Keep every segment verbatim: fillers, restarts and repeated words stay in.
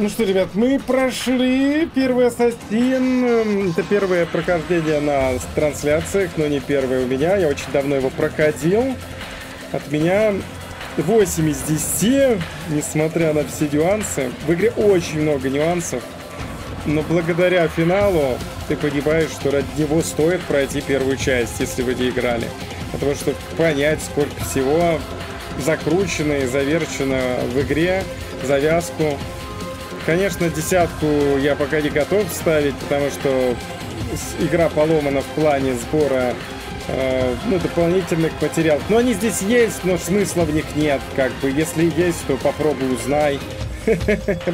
Ну что, ребят, мы прошли первый Ассасин. Это первое прохождение на трансляциях, но не первое у меня. Я очень давно его проходил. От меня восемь из десяти, несмотря на все нюансы. В игре очень много нюансов. Но благодаря финалу ты понимаешь, что ради него стоит пройти первую часть, если вы не играли. Потому что понять, сколько всего закручено и заверчено в игре, завязку. Конечно, десятку я пока не готов ставить, потому что игра поломана в плане сбора э, ну, дополнительных материалов. Но они здесь есть, но смысла в них нет. Как бы. Если есть, то попробуй, узнай.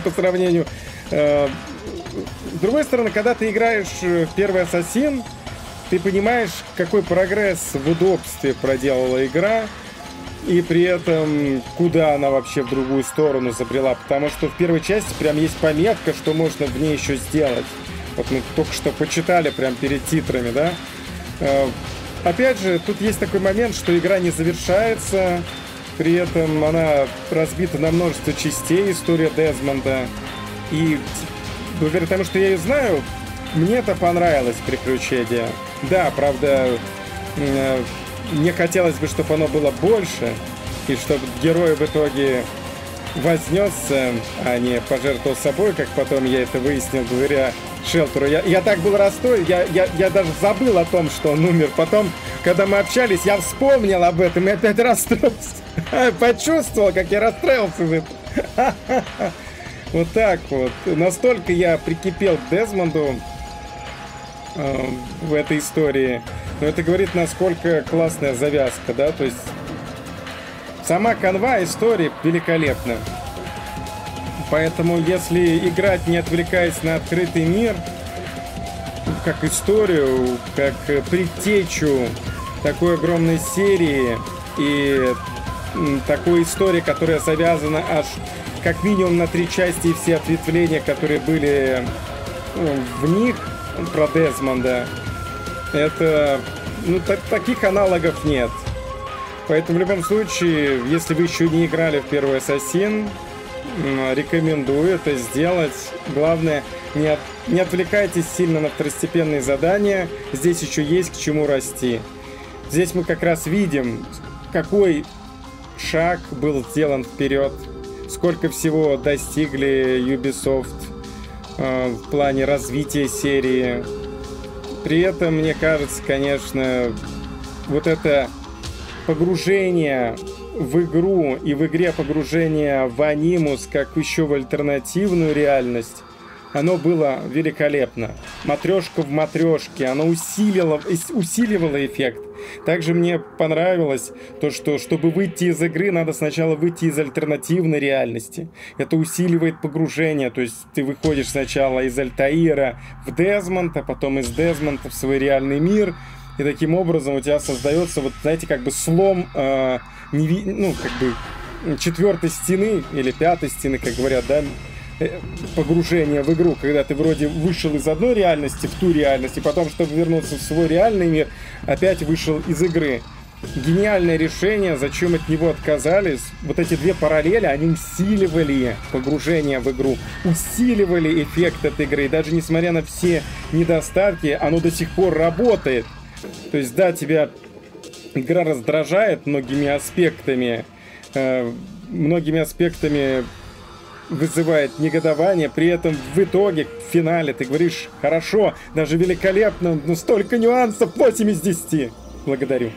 По сравнению... С другой стороны, когда ты играешь в первый Ассасин, ты понимаешь, какой прогресс в удобстве проделала игра, и при этом, куда она вообще в другую сторону забрела. Потому что в первой части прям есть пометка, что можно в ней еще сделать. Вот мы только что почитали прям перед титрами, да? Опять же, тут есть такой момент, что игра не завершается, при этом она разбита на множество частей, история Дезмонда. И... благодаря тому, что я ее знаю, мне это понравилось приключение. Да, правда, мне хотелось бы, чтобы оно было больше, и чтобы герой в итоге вознесся, а не пожертвовал собой, как потом я это выяснил благодаря Шелтеру. Я, я так был расстроен, я, я, я даже забыл о том, что он умер. Потом, когда мы общались, я вспомнил об этом и опять расстроился. Почувствовал, как я расстроился в этом. Вот так вот. Настолько я прикипел к Дезмонду э, в этой истории. Но это говорит, насколько классная завязка, да? То есть сама канва истории великолепна. Поэтому если играть, не отвлекаясь на открытый мир, как историю, как предтечу такой огромной серии и такой истории, которая завязана аж... как минимум на три части, и все ответвления, которые были в них про Дезмонда, это, ну, таких аналогов нет. Поэтому в любом случае, если вы еще не играли в первый Ассасин, рекомендую это сделать. Главное, не, от, не отвлекайтесь сильно на второстепенные задания. Здесь еще есть к чему расти. Здесь мы как раз видим, какой шаг был сделан вперед. Сколько всего достигли Ubisoft э, в плане развития серии. При этом, мне кажется, конечно, вот это погружение в игру и в игре погружение в Анимус, как еще в альтернативную реальность, оно было великолепно. Матрешка в матрешке, оно усилило, усиливало эффект. Также мне понравилось то, что чтобы выйти из игры, надо сначала выйти из альтернативной реальности. Это усиливает погружение, то есть ты выходишь сначала из Альтаира в Дезмонд, а потом из Дезмонда в свой реальный мир. И таким образом у тебя создается, вот знаете, как бы слом э, неви... ну, как бы четвертой стены или пятой стены, как говорят, да? Погружение в игру, когда ты вроде вышел из одной реальности в ту реальность, и потом, чтобы вернуться в свой реальный мир, опять вышел из игры. Гениальное решение, зачем от него отказались. Вот эти две параллели, они усиливали погружение в игру, усиливали эффект от игры, и даже несмотря на все недостатки, оно до сих пор работает. То есть, да, тебя игра раздражает многими аспектами, э, многими аспектами вызывает негодование, при этом в итоге, в финале, ты говоришь: хорошо, даже великолепно, но столько нюансов, восемь из десяти. Благодарю.